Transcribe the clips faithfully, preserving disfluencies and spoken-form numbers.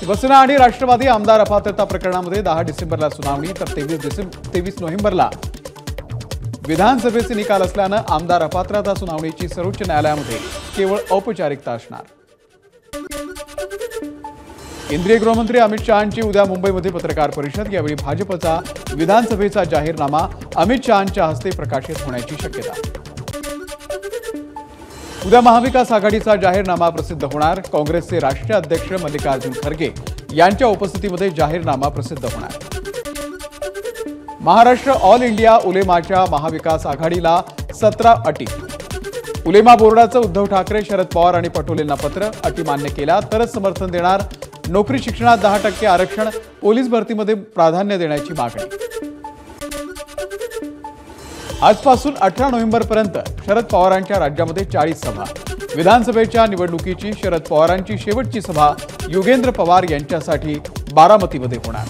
शिवसेना आणि राष्ट्रवादी आमदार अपात्रता प्रकरणामध्ये दहा डिसेंबरला सुनावणी तर तेवीस नोव्हेंबरला विधानसभेचे निकाल असल्यानं आमदार अपात्रता सुनावणीची सर्वोच्च न्यायालयामध्ये केवळ औपचारिकता असणार। केंद्रीय गृहमंत्री अमित शाहांची उद्या मुंबईमध्ये पत्रकार परिषद। यावेळी भाजपचा विधानसभेचा जाहीरनामा अमित शाहांच्या हस्ते प्रकाशित होण्याची शक्यता। उद्या महाविकास आघाडीचा जाहीरनामा प्रसिद्ध होणार। कांग्रेसचे राष्ट्रीय अध्यक्ष मल्लिकार्जुन खरगे यांच्या उपस्थितीमध्ये जाहीरनामा प्रसिद्ध होणार। महाराष्ट्र ऑल इंडिया उलेमाच्या महाविकास आघाडीला सतरा अटी। उलेमा बोर्डाचं उद्धव ठाकरे, शरद पवार आणि पटोलेंना पत्र। अटी मान्य केल्या तरच समर्थन देणार। नोकरी शिक्षणात दहा टक्के आरक्षण, पोलीस भरतीमध्ये प्राधान्य देण्याची मागणी। आजपासून अठरा नोव्हेंबरपर्यंत शरद पवारांच्या राज्यामध्ये चाळीस सभा। विधानसभेच्या निवडणुकीची शरद पवारांची शेवटची सभा योगेंद्र पवार यांच्यासाठी बारामतीमध्ये होणार।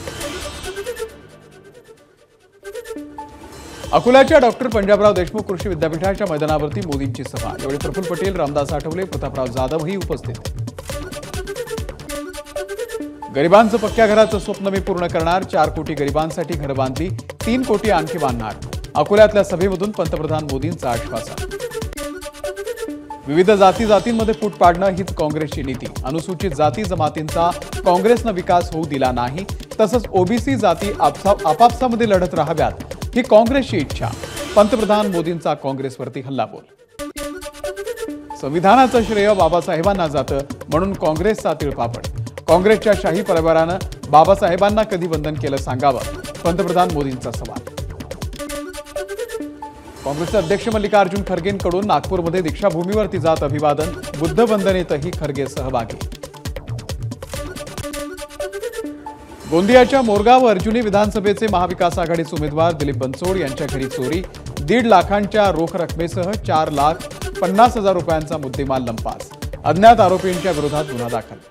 अकोल्याच्या डॉक्टर पंजाबराव देशमुख कृषी विद्यापीठाच्या मैदानावरती मोदींची सभा। यावेळी प्रफुल पटेल, रामदास आठवले, प्रतापराव जाधव ही उपस्थित। गरिबांचं पक्क्या घराचं स्वप्न मी पूर्ण करणार। चार कोटी गरिबांसाठी घरं बांधली, तीन कोटी आणखी बांधणार। अकोल्यातल्या सभेमधून पंतप्रधान मोदींचं आश्वासन। विविध जाती जातींमध्ये फूट पाडणं हीच काँग्रेसची नीती। अनुसूचित जाती जमातींचा काँग्रेसनं विकास होऊ दिला नाही, तसंच ओबीसी जाती आपापसामध्ये लढत राहाव्यात ही काँग्रेसची इच्छा। पंतप्रधान मोदींचा काँग्रेसवरती हल्लाबोल। संविधानाचं श्रेय बाबासाहेबांना जातं म्हणून काँग्रेसचा तिळपापड। काँग्रेसच्या शाही परिवारानं बाबासाहेबांना कधी वंदन केलं सांगावं, पंतप्रधान मोदींचा सवाल। काँग्रेसचे अध्यक्ष मल्लिकार्जुन खरगेंकडून नागपूरमध्ये दीक्षाभूमीवरती जात अभिवादन। बुद्ध वंदनेतही खरगे सहभागी। गोंदियाच्या मोरगा व अर्जुनी विधानसभेचे महाविकास आघाडीचे उमेदवार दीलीप बंसोड़ी यांच्या घरी चोरी। दीड लाखांच्या रोख रकमेसह चार लाख पन्नास हजार रुपयांचा मुद्देमाल लंपास। अज्ञात आरोपींच्या विरोधात गुन्हा दाखल।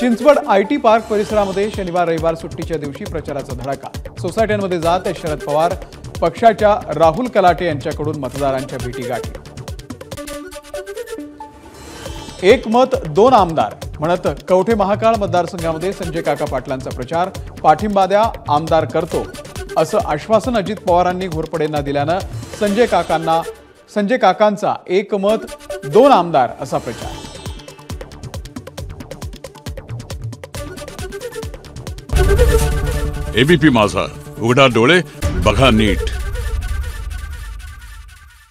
चिंचवड आयटी पार्क परिसरामध्ये शनिवार रविवार सुट्टीच्या दिवशी प्रचाराचा धडाका। सोसायट्यांमध्ये जात शरद पवार पक्षाच्या राहुल कलाटे यांच्याकडून मतदारांच्या भेटी गाठल्या। एक मत दोन आमदार म्हणत कवठे महाकाळ मतदारसंघामध्ये संजय काका पाटलांचा प्रचार। पाठिंबा द्या, आमदार करतो असं आश्वासन अजित पवारांनी घोरपडेंना दिल्यानं संजय काकांना संजय काकांचा एक मत दोन आमदार असा प्रचार। एबीपी माझा, उघडा डोळे बघा नीट।